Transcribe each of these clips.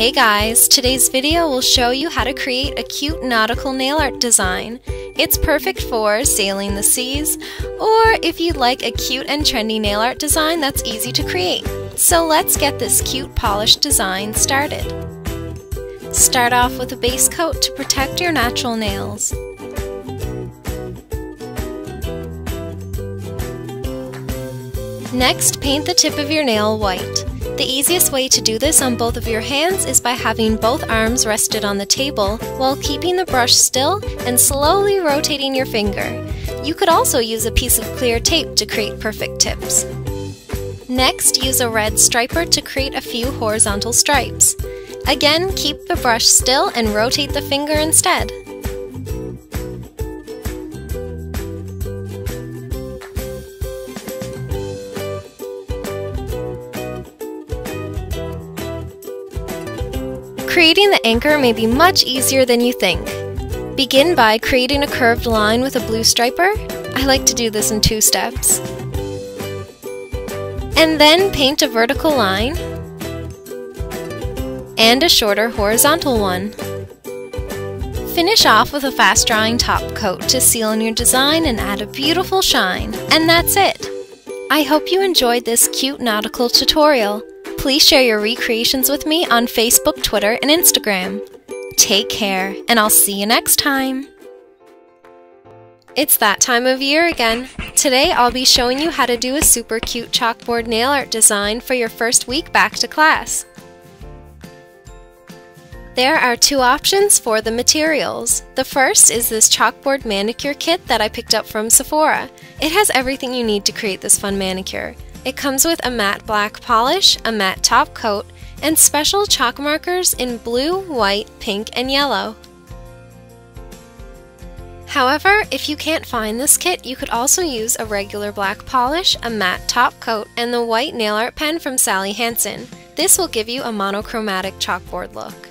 Hey guys, today's video will show you how to create a cute nautical nail art design. It's perfect for sailing the seas, or if you'd like a cute and trendy nail art design that's easy to create. So let's get this cute polished design started. Start off with a base coat to protect your natural nails. Next, paint the tip of your nail white. The easiest way to do this on both of your hands is by having both arms rested on the table while keeping the brush still and slowly rotating your finger. You could also use a piece of clear tape to create perfect tips. Next, use a red striper to create a few horizontal stripes. Again, keep the brush still and rotate the finger instead. Creating the anchor may be much easier than you think. Begin by creating a curved line with a blue striper. I like to do this in 2 steps. And then paint a vertical line and a shorter horizontal one. Finish off with a fast-drying top coat to seal in your design and add a beautiful shine. And that's it! I hope you enjoyed this cute nautical tutorial. Please share your recreations with me on Facebook, Twitter, and Instagram. Take care, and I'll see you next time! It's that time of year again. Today I'll be showing you how to do a super cute chalkboard nail art design for your first week back to class. There are 2 options for the materials. The first is this chalkboard manicure kit that I picked up from Sephora. It has everything you need to create this fun manicure. It comes with a matte black polish, a matte top coat, and special chalk markers in blue, white, pink, and yellow. However, if you can't find this kit, you could also use a regular black polish, a matte top coat, and the white nail art pen from Sally Hansen. This will give you a monochromatic chalkboard look.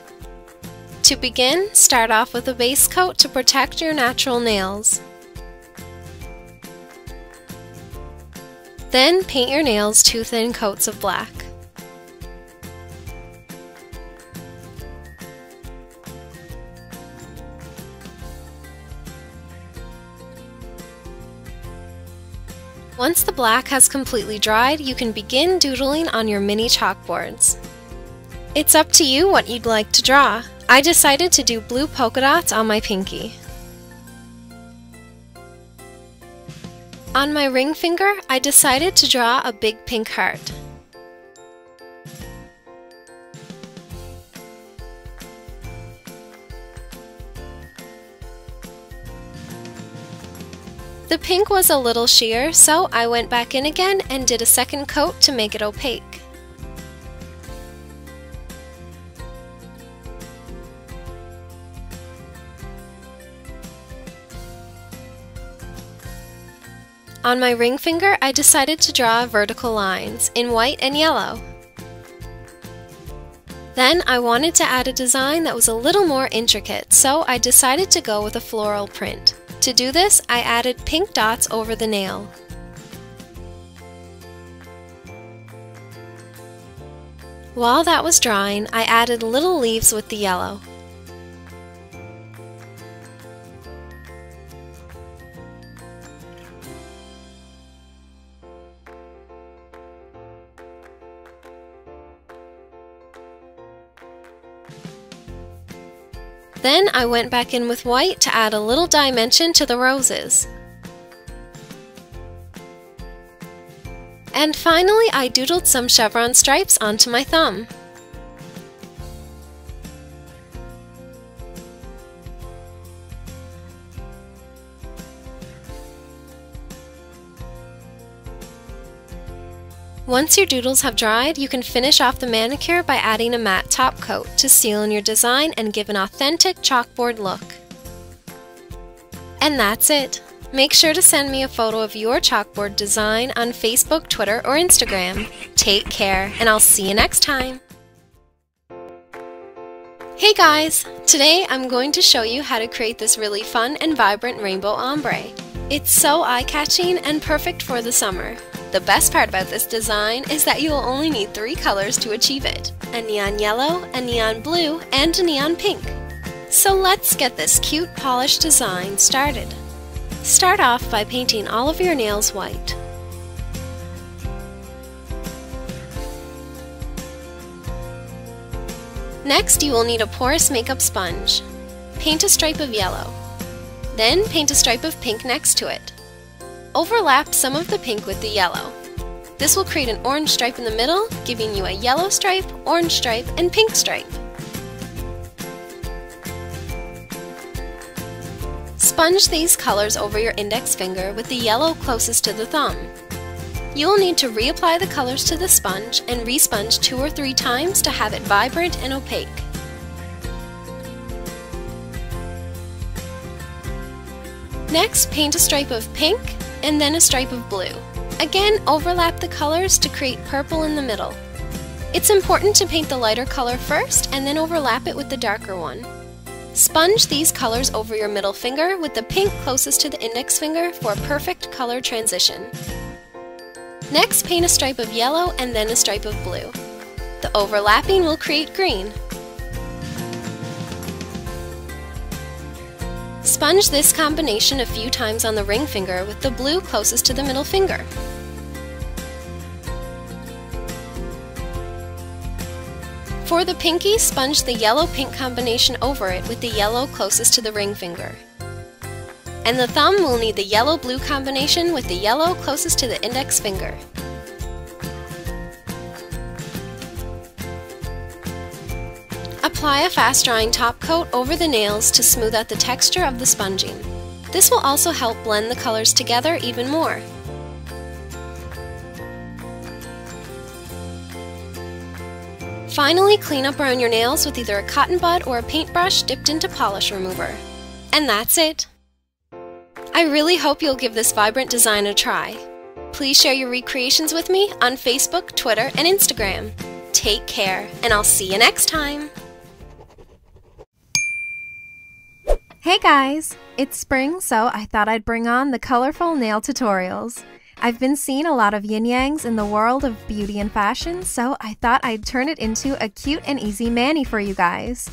To begin, start off with a base coat to protect your natural nails. Then paint your nails 2 thin coats of black. Once the black has completely dried, you can begin doodling on your mini chalkboards. It's up to you what you'd like to draw. I decided to do blue polka dots on my pinky. On my ring finger, I decided to draw a big pink heart. The pink was a little sheer, so I went back in again and did a 2nd coat to make it opaque. On my ring finger, I decided to draw vertical lines in white and yellow. Then I wanted to add a design that was a little more intricate, so I decided to go with a floral print. To do this, I added pink dots over the nail. While that was drying, I added little leaves with the yellow. Then I went back in with white to add a little dimension to the roses. And finally, I doodled some chevron stripes onto my thumb. Once your doodles have dried, you can finish off the manicure by adding a matte top coat to seal in your design and give an authentic chalkboard look. And that's it! Make sure to send me a photo of your chalkboard design on Facebook, Twitter, or Instagram. Take care, and I'll see you next time! Hey guys! Today I'm going to show you how to create this really fun and vibrant rainbow ombre. It's so eye-catching and perfect for the summer. The best part about this design is that you will only need 3 colors to achieve it: a neon yellow, a neon blue, and a neon pink. So let's get this cute polished design started. Start off by painting all of your nails white. Next, you will need a porous makeup sponge. Paint a stripe of yellow. Then paint a stripe of pink next to it. Overlap some of the pink with the yellow. This will create an orange stripe in the middle, giving you a yellow stripe, orange stripe, and pink stripe. Sponge these colors over your index finger with the yellow closest to the thumb. You will need to reapply the colors to the sponge and re-sponge 2 or 3 times to have it vibrant and opaque. Next, paint a stripe of pink and then a stripe of blue. Again, overlap the colors to create purple in the middle. It's important to paint the lighter color first and then overlap it with the darker one. Sponge these colors over your middle finger with the pink closest to the index finger for a perfect color transition. Next, paint a stripe of yellow and then a stripe of blue. The overlapping will create green. Sponge this combination a few times on the ring finger with the blue closest to the middle finger. For the pinky, sponge the yellow-pink combination over it with the yellow closest to the ring finger. And the thumb will need the yellow-blue combination with the yellow closest to the index finger. Apply a fast-drying top coat over the nails to smooth out the texture of the sponging. This will also help blend the colors together even more. Finally, clean up around your nails with either a cotton bud or a paintbrush dipped into polish remover. And that's it! I really hope you'll give this vibrant design a try. Please share your recreations with me on Facebook, Twitter, and Instagram. Take care, and I'll see you next time! Hey guys! It's spring, so I thought I'd bring on the colorful nail tutorials. I've been seeing a lot of yin-yangs in the world of beauty and fashion, so I thought I'd turn it into a cute and easy mani for you guys.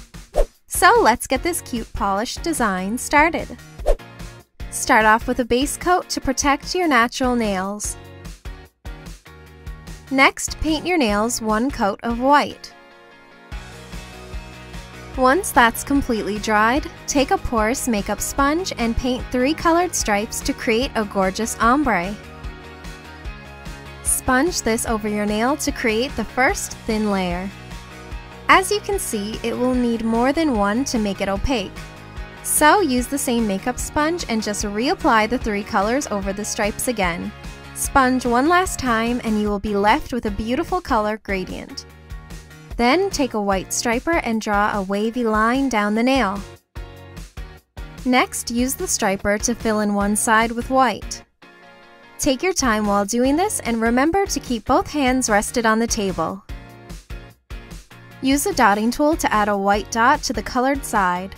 So let's get this cute polished design started. Start off with a base coat to protect your natural nails. Next, paint your nails 1 coat of white. Once that's completely dried, take a porous makeup sponge and paint 3 colored stripes to create a gorgeous ombre. Sponge this over your nail to create the first thin layer. As you can see, it will need more than 1 to make it opaque. So use the same makeup sponge and just reapply the 3 colors over the stripes again. Sponge 1 last time and you will be left with a beautiful color gradient. Then take a white striper and draw a wavy line down the nail. Next, use the striper to fill in one side with white. Take your time while doing this and remember to keep both hands rested on the table. Use a dotting tool to add a white dot to the colored side.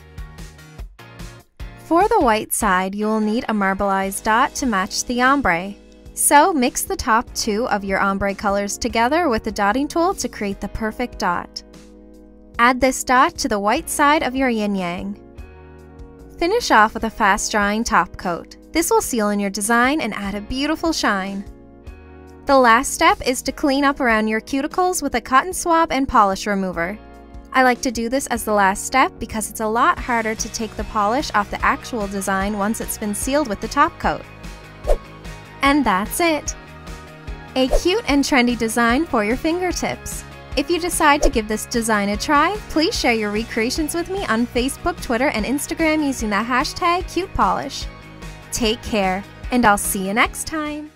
For the white side, you will need a marbleized dot to match the ombre. So mix the top 2 of your ombre colors together with the dotting tool to create the perfect dot. Add this dot to the white side of your yin-yang. Finish off with a fast-drying top coat. This will seal in your design and add a beautiful shine. The last step is to clean up around your cuticles with a cotton swab and polish remover. I like to do this as the last step because it's a lot harder to take the polish off the actual design once it's been sealed with the top coat. And that's it! A cute and trendy design for your fingertips. If you decide to give this design a try, please share your recreations with me on Facebook, Twitter, and Instagram using the hashtag #CutePolish. Take care, and I'll see you next time!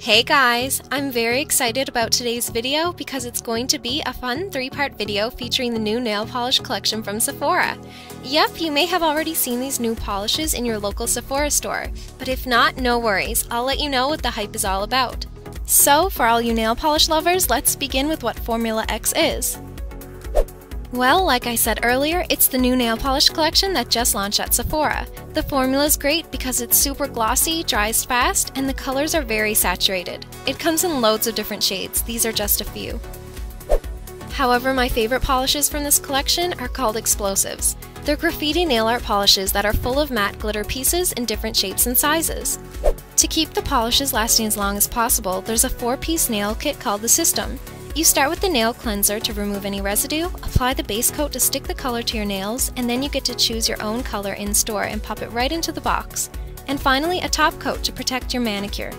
Hey guys! I'm very excited about today's video because it's going to be a fun 3-part video featuring the new nail polish collection from Sephora. Yep, you may have already seen these new polishes in your local Sephora store, but if not, no worries, I'll let you know what the hype is all about. So, for all you nail polish lovers, let's begin with what Formula X is. Well, like I said earlier, it's the new nail polish collection that just launched at Sephora. The formula's great because it's super glossy, dries fast, and the colors are very saturated. It comes in loads of different shades, these are just a few. However, my favorite polishes from this collection are called explosives. They're graffiti nail art polishes that are full of matte glitter pieces in different shapes and sizes. To keep the polishes lasting as long as possible, there's a 4-piece nail kit called the System. You start with the nail cleanser to remove any residue, apply the base coat to stick the color to your nails, and then you get to choose your own color in store and pop it right into the box. And finally, a top coat to protect your manicure.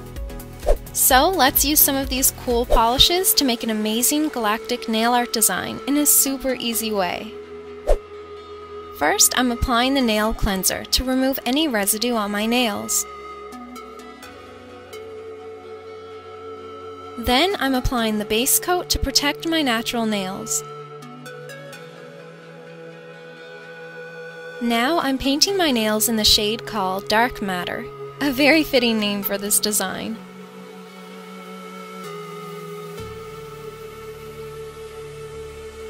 So let's use some of these cool polishes to make an amazing galactic nail art design in a super easy way. First, I'm applying the nail cleanser to remove any residue on my nails. Then I'm applying the base coat to protect my natural nails. Now I'm painting my nails in the shade called Dark Matter, a very fitting name for this design.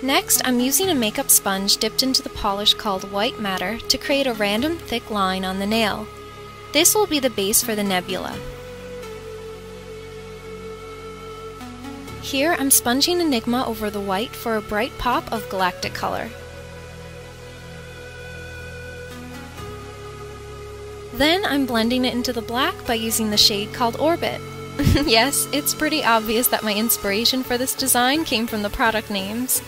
Next, I'm using a makeup sponge dipped into the polish called White Matter to create a random thick line on the nail. This will be the base for the nebula. Here, I'm sponging Enigma over the white for a bright pop of galactic color. Then I'm blending it into the black by using the shade called Orbit. Yes, it's pretty obvious that my inspiration for this design came from the product names.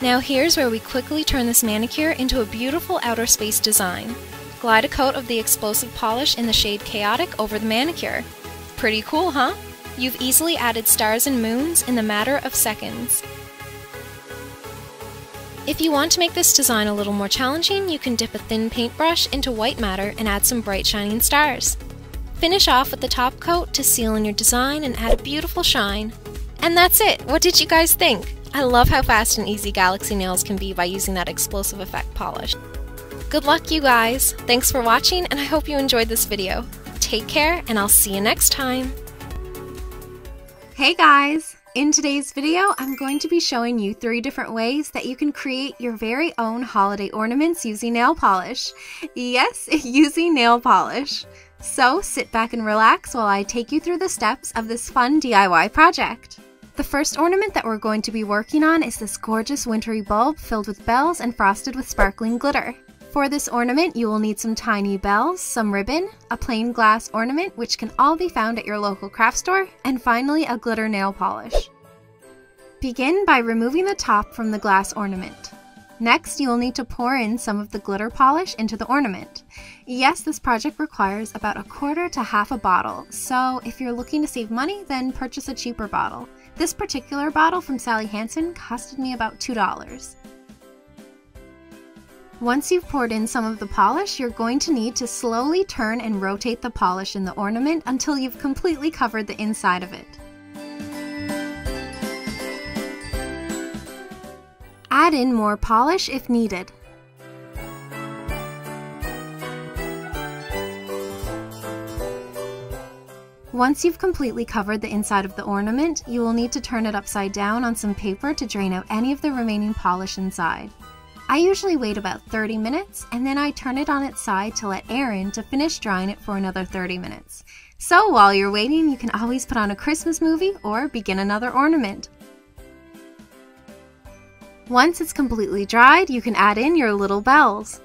Now here's where we quickly turn this manicure into a beautiful outer space design. Glide a coat of the explosive polish in the shade Chaotic over the manicure. Pretty cool, huh? You've easily added stars and moons in the matter of seconds. If you want to make this design a little more challenging, you can dip a thin paintbrush into white matter and add some bright shining stars. Finish off with the top coat to seal in your design and add a beautiful shine. And that's it! What did you guys think? I love how fast and easy galaxy nails can be by using that explosive effect polish. Good luck, you guys! Thanks for watching, and I hope you enjoyed this video. Take care, and I'll see you next time! Hey guys! In today's video, I'm going to be showing you 3 different ways that you can create your very own holiday ornaments using nail polish. Yes, using nail polish! So sit back and relax while I take you through the steps of this fun DIY project. The first ornament that we're going to be working on is this gorgeous wintry bulb filled with bells and frosted with sparkling glitter. For this ornament, you will need some tiny bells, some ribbon, a plain glass ornament which can all be found at your local craft store, and finally a glitter nail polish. Begin by removing the top from the glass ornament. Next, you will need to pour in some of the glitter polish into the ornament. Yes, this project requires about 1/4 to half a bottle, so if you're looking to save money, then purchase a cheaper bottle. This particular bottle from Sally Hansen costed me about $2. Once you've poured in some of the polish, you're going to need to slowly turn and rotate the polish in the ornament until you've completely covered the inside of it. Add in more polish if needed. Once you've completely covered the inside of the ornament, you will need to turn it upside down on some paper to drain out any of the remaining polish inside. I usually wait about 30 minutes, and then I turn it on its side to let air in to finish drying it for another 30 minutes. So while you're waiting, you can always put on a Christmas movie or begin another ornament. Once it's completely dried, you can add in your little bells.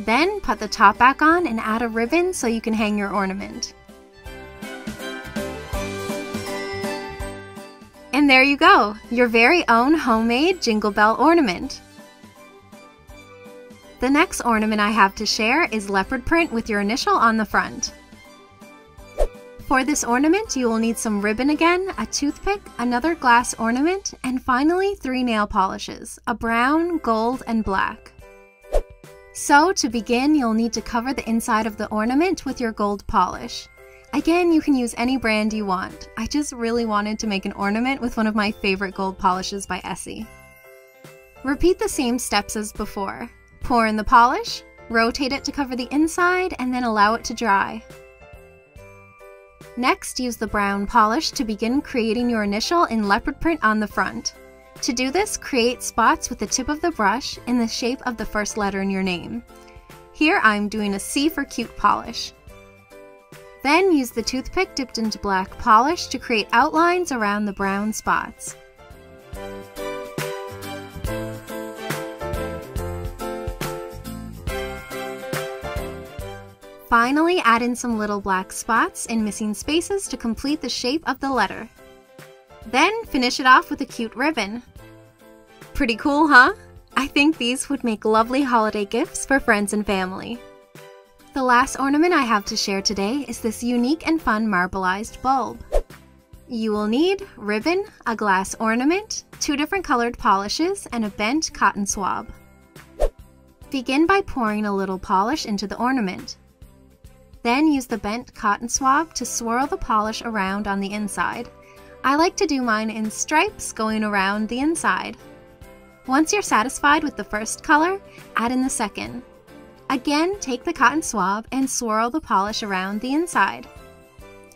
Then, put the top back on and add a ribbon so you can hang your ornament. And there you go! Your very own homemade Jingle Bell ornament! The next ornament I have to share is leopard print with your initial on the front. For this ornament, you will need some ribbon again, a toothpick, another glass ornament, and finally 3 nail polishes, a brown, gold, and black. So, to begin, you'll need to cover the inside of the ornament with your gold polish. Again, you can use any brand you want. I just really wanted to make an ornament with one of my favorite gold polishes by Essie. Repeat the same steps as before. Pour in the polish, rotate it to cover the inside, and then allow it to dry. Next, use the brown polish to begin creating your initial in leopard print on the front. To do this, create spots with the tip of the brush in the shape of the first letter in your name. Here I'm doing a C for cute polish. Then use the toothpick dipped into black polish to create outlines around the brown spots. Finally, add in some little black spots and missing spaces to complete the shape of the letter. Then finish it off with a cute ribbon. Pretty cool, huh? I think these would make lovely holiday gifts for friends and family. The last ornament I have to share today is this unique and fun marbleized bulb. You will need ribbon, a glass ornament, two different colored polishes, and a bent cotton swab. Begin by pouring a little polish into the ornament. Then use the bent cotton swab to swirl the polish around on the inside. I like to do mine in stripes going around the inside. Once you're satisfied with the first color, add in the second. Again, take the cotton swab and swirl the polish around the inside.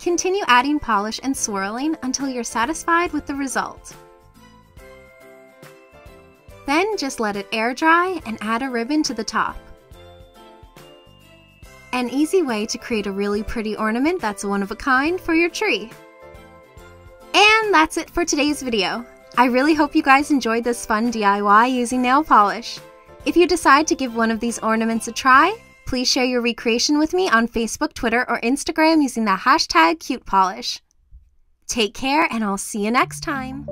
Continue adding polish and swirling until you're satisfied with the result. Then just let it air dry and add a ribbon to the top. An easy way to create a really pretty ornament that's one of a kind for your tree. And that's it for today's video. I really hope you guys enjoyed this fun DIY using nail polish. If you decide to give one of these ornaments a try, please share your recreation with me on Facebook, Twitter, or Instagram using the hashtag #CutePolish. Take care, and I'll see you next time.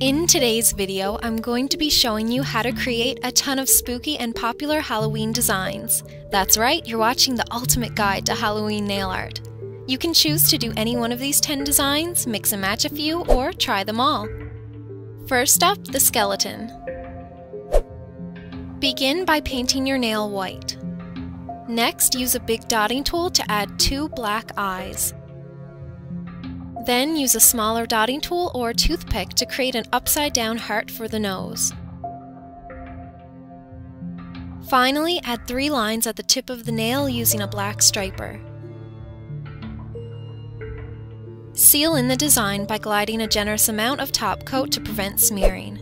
In today's video, I'm going to be showing you how to create a ton of spooky and popular Halloween designs. That's right, you're watching the ultimate guide to Halloween nail art. You can choose to do any one of these 10 designs, mix and match a few, or try them all. First up, the skeleton. Begin by painting your nail white. Next, use a big dotting tool to add two black eyes. Then use a smaller dotting tool or toothpick to create an upside-down heart for the nose. Finally, add 3 lines at the tip of the nail using a black striper. Seal in the design by gliding a generous amount of top coat to prevent smearing.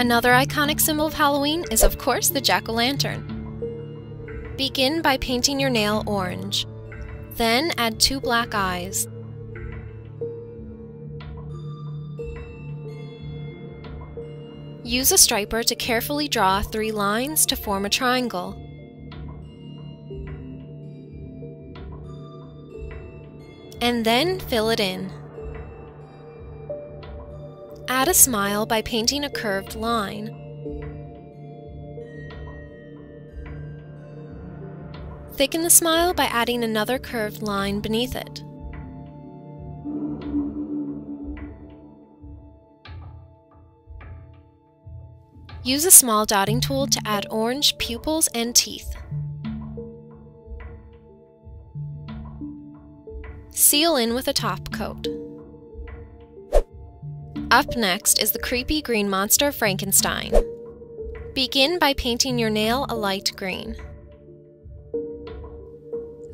Another iconic symbol of Halloween is, of course, the jack-o'-lantern. Begin by painting your nail orange. Then add 2 black eyes. Use a striper to carefully draw 3 lines to form a triangle. And then fill it in. Add a smile by painting a curved line. Thicken the smile by adding another curved line beneath it. Use a small dotting tool to add orange pupils and teeth. Seal in with a top coat. Up next is the creepy green monster Frankenstein. Begin by painting your nail a light green.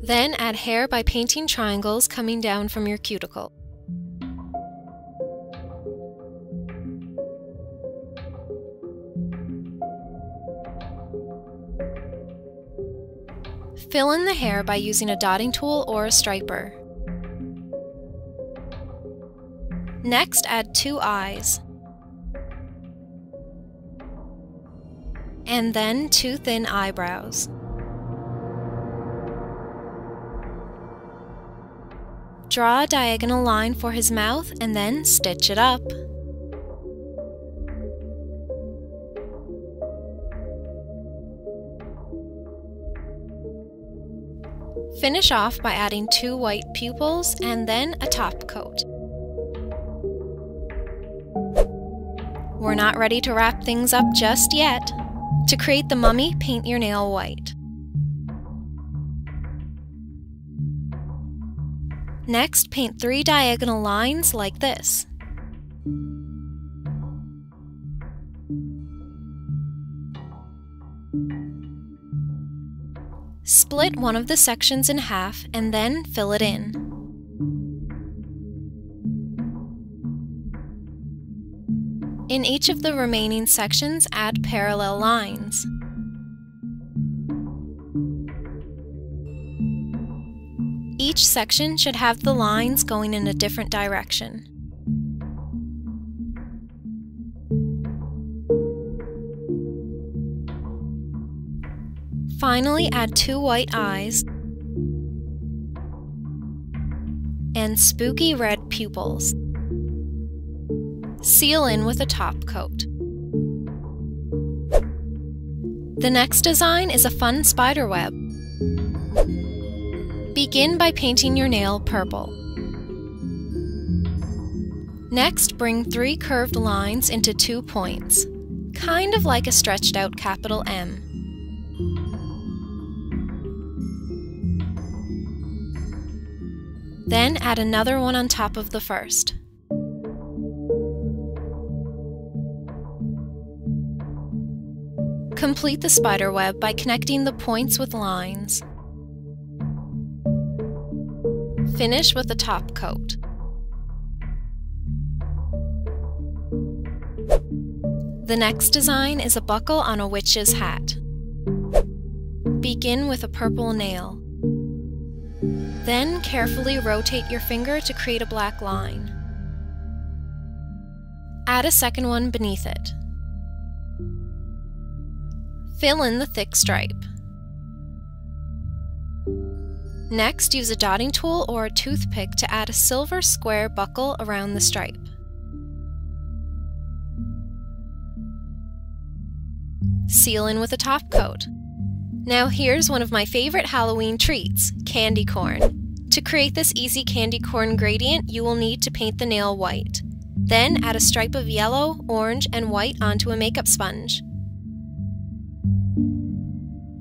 Then add hair by painting triangles coming down from your cuticle. Fill in the hair by using a dotting tool or a striper. Next, add 2 eyes. And then 2 thin eyebrows. Draw a diagonal line for his mouth and then stitch it up. Finish off by adding 2 white pupils and then a top coat. We're not ready to wrap things up just yet. To create the mummy, paint your nail white. Next, paint 3 diagonal lines like this. split one of the sections in half and then fill it in. In each of the remaining sections, add parallel lines. Each section should have the lines going in a different direction. Finally, add two white eyes and spooky red pupils. Seal in with a top coat. The next design is a fun spider web. Begin by painting your nail purple. Next, bring three curved lines into 2 points, kind of like a stretched out capital M. Then add another one on top of the first. Complete the spider web by connecting the points with lines. Finish with a top coat. The next design is a buckle on a witch's hat. Begin with a purple nail. Then carefully rotate your finger to create a black line. Add a second one beneath it. Fill in the thick stripe. Next, use a dotting tool or a toothpick to add a silver square buckle around the stripe. Seal in with a top coat. Now here's one of my favorite Halloween treats, candy corn. To create this easy candy corn gradient, you will need to paint the nail white. Then add a stripe of yellow, orange, and white onto a makeup sponge.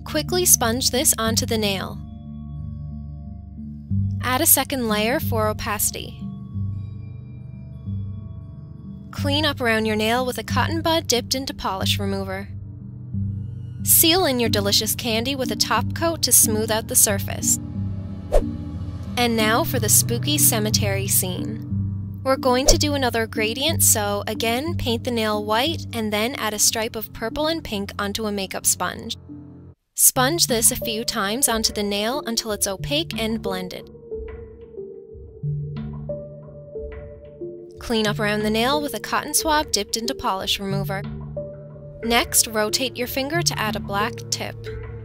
Quickly sponge this onto the nail. Add a second layer for opacity. Clean up around your nail with a cotton bud dipped into polish remover. Seal in your delicious candy with a top coat to smooth out the surface. And now for the spooky cemetery scene. We're going to do another gradient, so again, paint the nail white and then add a stripe of purple and pink onto a makeup sponge. Sponge this a few times onto the nail until it's opaque and blended. Clean up around the nail with a cotton swab dipped into polish remover. Next, rotate your finger to add a black tip.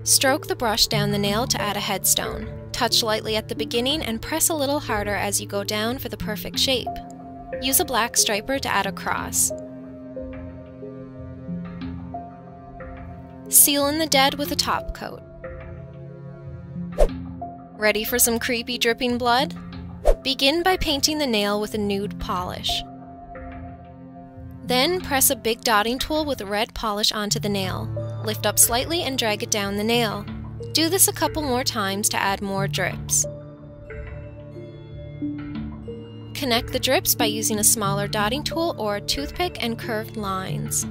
Stroke the brush down the nail to add a headstone. Touch lightly at the beginning and press a little harder as you go down for the perfect shape. Use a black striper to add a cross. Seal in the dead with a top coat. Ready for some creepy dripping blood? Begin by painting the nail with a nude polish. Then press a big dotting tool with red polish onto the nail. Lift up slightly and drag it down the nail. Do this a couple more times to add more drips. Connect the drips by using a smaller dotting tool or a toothpick and curved lines.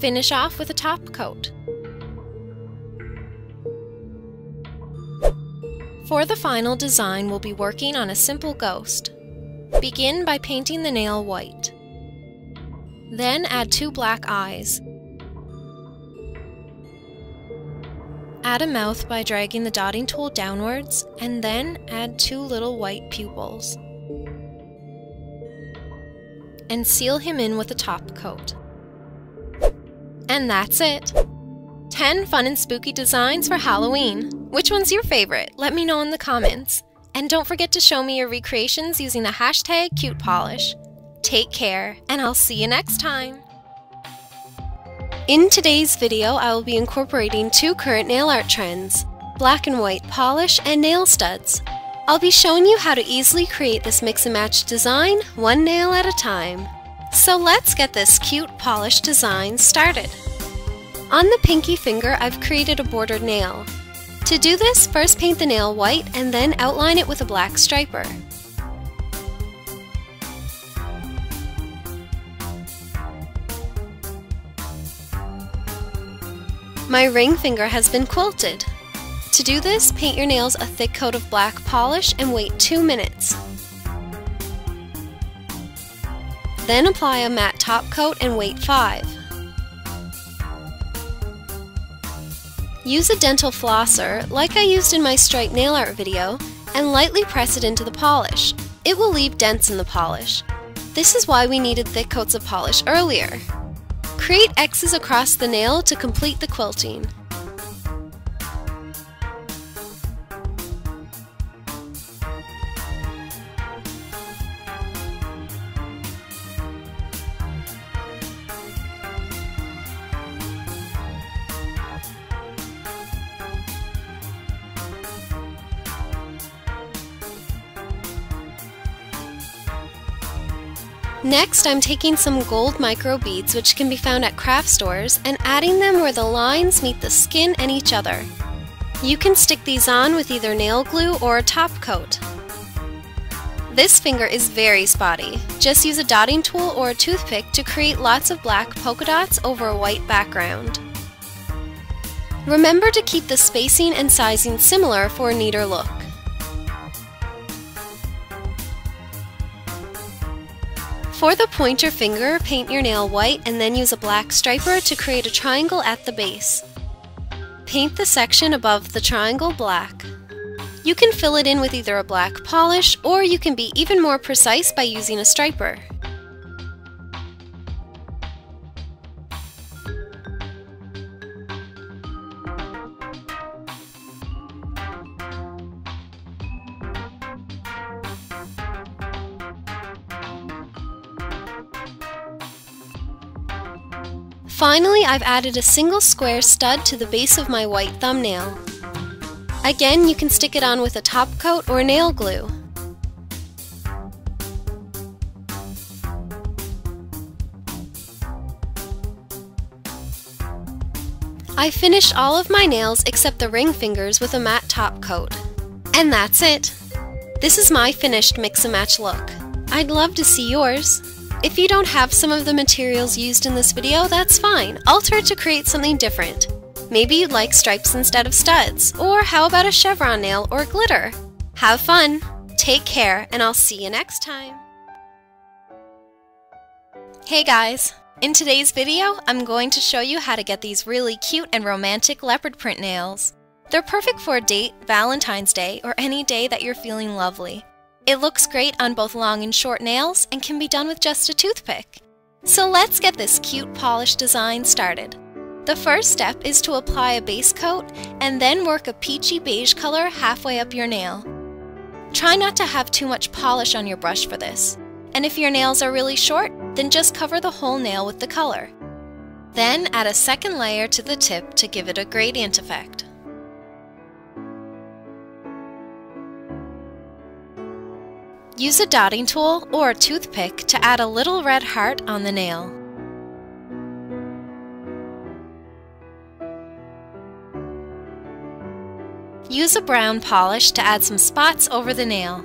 Finish off with a top coat. For the final design, we'll be working on a simple ghost. Begin by painting the nail white. Then add two black eyes. Add a mouth by dragging the dotting tool downwards, and then add two little white pupils. And seal him in with a top coat. And that's it! 10 fun and spooky designs for Halloween! Which one's your favorite? Let me know in the comments! And don't forget to show me your recreations using the hashtag #CutePolish. Take care, and I'll see you next time! In today's video, I will be incorporating two current nail art trends, black and white polish and nail studs. I'll be showing you how to easily create this mix and match design, one nail at a time. So let's get this cute polish design started. On the pinky finger, I've created a bordered nail. To do this, first paint the nail white and then outline it with a black striper. My ring finger has been quilted. To do this, paint your nails a thick coat of black polish and wait 2 minutes. Then apply a matte top coat and wait 5. Use a dental flosser, like I used in my striped nail art video, and lightly press it into the polish. It will leave dents in the polish. This is why we needed thick coats of polish earlier. Create X's across the nail to complete the quilting. Next, I'm taking some gold micro beads, which can be found at craft stores, and adding them where the lines meet the skin and each other. You can stick these on with either nail glue or a top coat. This finger is very spotty. Just use a dotting tool or a toothpick to create lots of black polka dots over a white background. Remember to keep the spacing and sizing similar for a neater look. For the pointer finger, paint your nail white and then use a black striper to create a triangle at the base. Paint the section above the triangle black. You can fill it in with either a black polish, or you can be even more precise by using a striper. Finally, I've added a single square stud to the base of my white thumbnail. Again, you can stick it on with a top coat or nail glue. I finished all of my nails except the ring fingers with a matte top coat. And that's it! This is my finished mix-and-match look. I'd love to see yours. If you don't have some of the materials used in this video, that's fine. Alter it to create something different. Maybe you'd like stripes instead of studs, or how about a chevron nail or glitter? Have fun, take care, and I'll see you next time. Hey guys! In today's video, I'm going to show you how to get these really cute and romantic leopard print nails. They're perfect for a date, Valentine's Day, or any day that you're feeling lovely. It looks great on both long and short nails and can be done with just a toothpick. So let's get this cute polished design started. The first step is to apply a base coat and then work a peachy beige color halfway up your nail. Try not to have too much polish on your brush for this. And if your nails are really short, then just cover the whole nail with the color. Then add a second layer to the tip to give it a gradient effect. Use a dotting tool or a toothpick to add a little red heart on the nail. Use a brown polish to add some spots over the nail.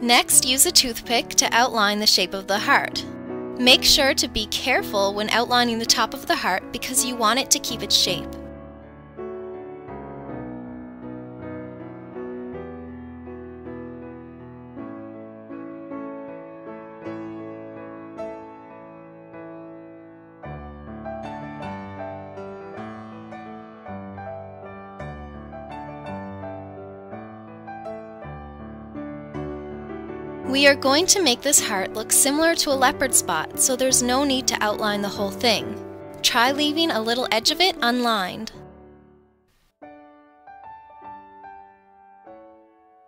Next, use a toothpick to outline the shape of the heart. Make sure to be careful when outlining the top of the heart because you want it to keep its shape. We are going to make this heart look similar to a leopard spot, so there's no need to outline the whole thing. Try leaving a little edge of it unlined.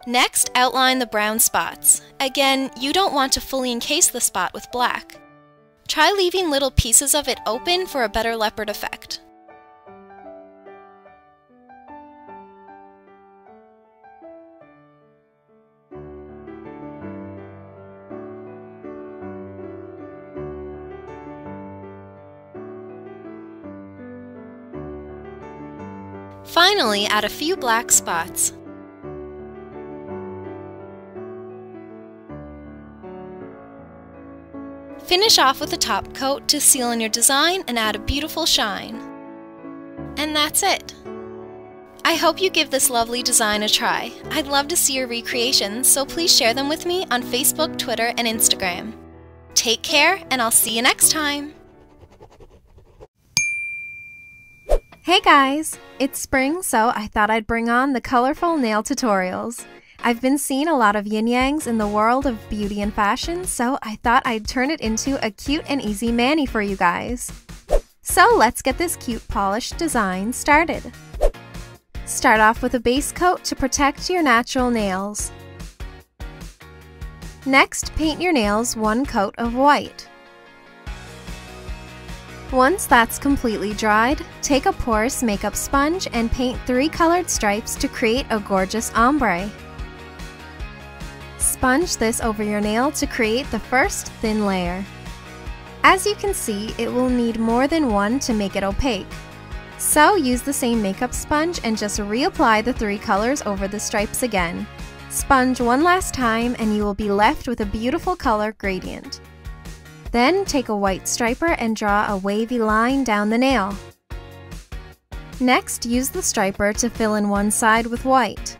Next, outline the brown spots. Again, you don't want to fully encase the spot with black. Try leaving little pieces of it open for a better leopard effect. Finally, add a few black spots. Finish off with a top coat to seal in your design and add a beautiful shine. And that's it. I hope you give this lovely design a try. I'd love to see your recreations, so please share them with me on Facebook, Twitter, and Instagram. Take care, and I'll see you next time! Hey guys! It's spring, so I thought I'd bring on the colorful nail tutorials. I've been seeing a lot of yin-yangs in the world of beauty and fashion, so I thought I'd turn it into a cute and easy mani for you guys. So let's get this cute polished design started. Start off with a base coat to protect your natural nails. Next, paint your nails one coat of white. Once that's completely dried, take a porous makeup sponge and paint 3 colored stripes to create a gorgeous ombre. Sponge this over your nail to create the first thin layer. As you can see, it will need more than one to make it opaque. So use the same makeup sponge and just reapply the 3 colors over the stripes again. Sponge one last time and you will be left with a beautiful color gradient. Then take a white striper and draw a wavy line down the nail. Next, use the striper to fill in one side with white.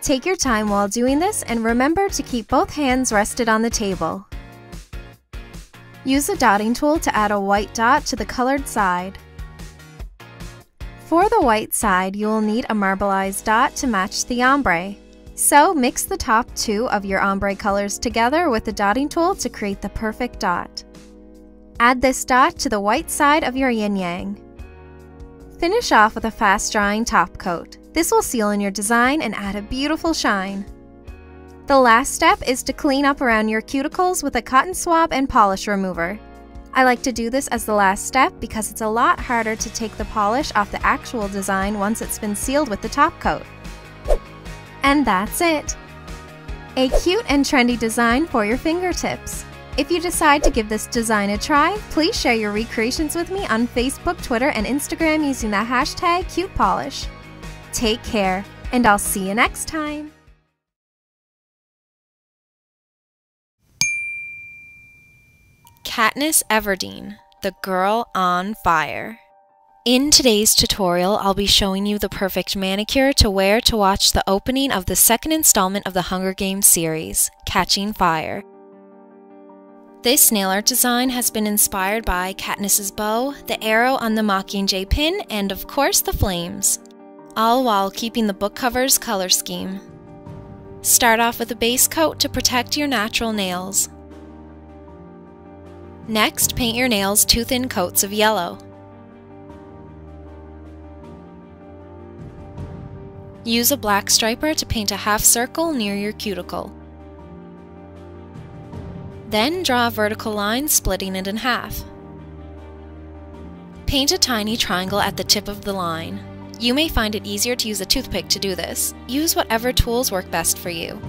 Take your time while doing this and remember to keep both hands rested on the table. Use a dotting tool to add a white dot to the colored side. For the white side, you will need a marbleized dot to match the ombre. So mix the top 2 of your ombre colors together with the dotting tool to create the perfect dot. Add this dot to the white side of your yin-yang. Finish off with a fast-drying top coat. This will seal in your design and add a beautiful shine. The last step is to clean up around your cuticles with a cotton swab and polish remover. I like to do this as the last step because it's a lot harder to take the polish off the actual design once it's been sealed with the top coat. And that's it! A cute and trendy design for your fingertips. If you decide to give this design a try, please share your recreations with me on Facebook, Twitter, and Instagram using the hashtag CutePolish. Take care, and I'll see you next time! Katniss Everdeen, the girl on fire. In today's tutorial, I'll be showing you the perfect manicure to wear to watch the opening of the second installment of the Hunger Games series, Catching Fire. This nail art design has been inspired by Katniss's bow, the arrow on the Mockingjay pin, and of course the flames, all while keeping the book cover's color scheme. Start off with a base coat to protect your natural nails. Next, paint your nails 2 thin coats of yellow. Use a black striper to paint a half circle near your cuticle. Then draw a vertical line splitting it in half. Paint a tiny triangle at the tip of the line. You may find it easier to use a toothpick to do this. Use whatever tools work best for you.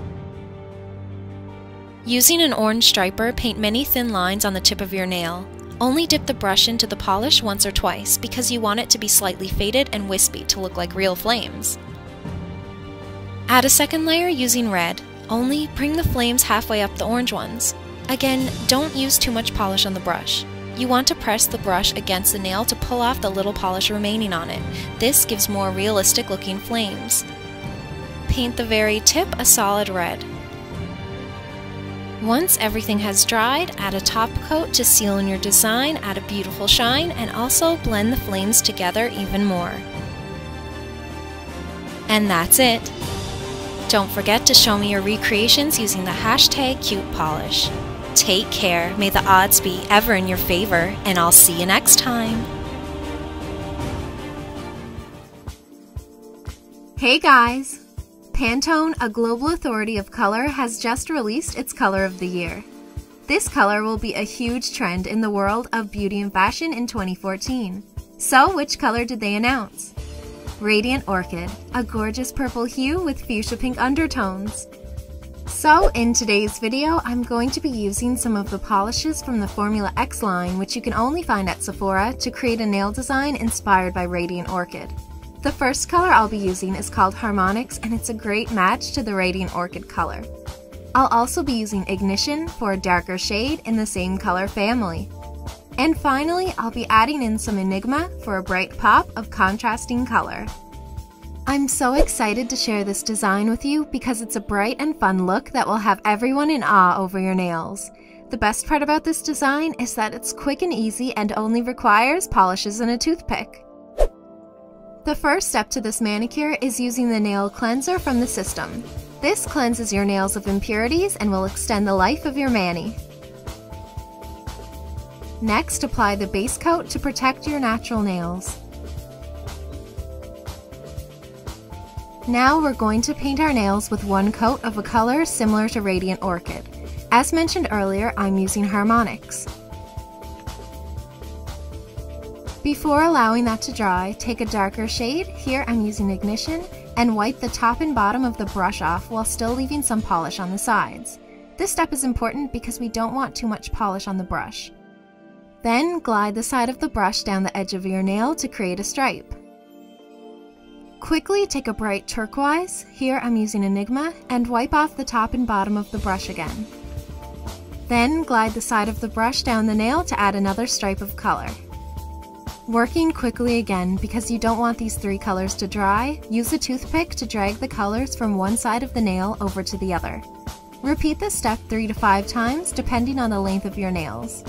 Using an orange striper, paint many thin lines on the tip of your nail. Only dip the brush into the polish once or twice because you want it to be slightly faded and wispy to look like real flames. Add a second layer using red, only bring the flames halfway up the orange ones. Again, don't use too much polish on the brush. You want to press the brush against the nail to pull off the little polish remaining on it. This gives more realistic looking flames. Paint the very tip a solid red. Once everything has dried, add a top coat to seal in your design, add a beautiful shine, and also blend the flames together even more. And that's it! Don't forget to show me your recreations using the hashtag CutePolish. Take care, may the odds be ever in your favor, and I'll see you next time! Hey guys! Pantone, a global authority of color, has just released its color of the year. This color will be a huge trend in the world of beauty and fashion in 2014. So which color did they announce? Radiant Orchid, a gorgeous purple hue with fuchsia pink undertones. So in today's video, I'm going to be using some of the polishes from the Formula X line, which you can only find at Sephora, to create a nail design inspired by Radiant Orchid. The first color I'll be using is called Harmonics, and it's a great match to the Radiant Orchid color. I'll also be using Ignition for a darker shade in the same color family. And finally, I'll be adding in some Enigma for a bright pop of contrasting color. I'm so excited to share this design with you because it's a bright and fun look that will have everyone in awe over your nails. The best part about this design is that it's quick and easy and only requires polishes and a toothpick. The first step to this manicure is using the nail cleanser from the system. This cleanses your nails of impurities and will extend the life of your mani. Next, apply the base coat to protect your natural nails. Now we're going to paint our nails with one coat of a color similar to Radiant Orchid. As mentioned earlier, I'm using Harmonics. Before allowing that to dry, take a darker shade, here I'm using Ignition, and wipe the top and bottom of the brush off while still leaving some polish on the sides. This step is important because we don't want too much polish on the brush. Then glide the side of the brush down the edge of your nail to create a stripe. Quickly take a bright turquoise, here I'm using Enigma, and wipe off the top and bottom of the brush again. Then glide the side of the brush down the nail to add another stripe of color. Working quickly again because you don't want these three colors to dry, use a toothpick to drag the colors from one side of the nail over to the other. Repeat this step 3 to 5 times depending on the length of your nails.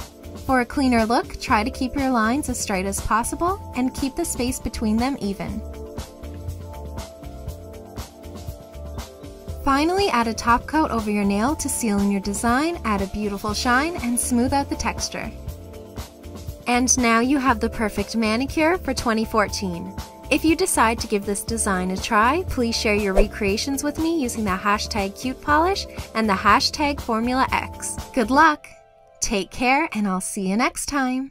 For a cleaner look, try to keep your lines as straight as possible and keep the space between them even. Finally, add a top coat over your nail to seal in your design, add a beautiful shine, and smooth out the texture. And now you have the perfect manicure for 2014. If you decide to give this design a try, please share your recreations with me using the #CutePolish and the #FormulaX. Good luck, take care, and I'll see you next time.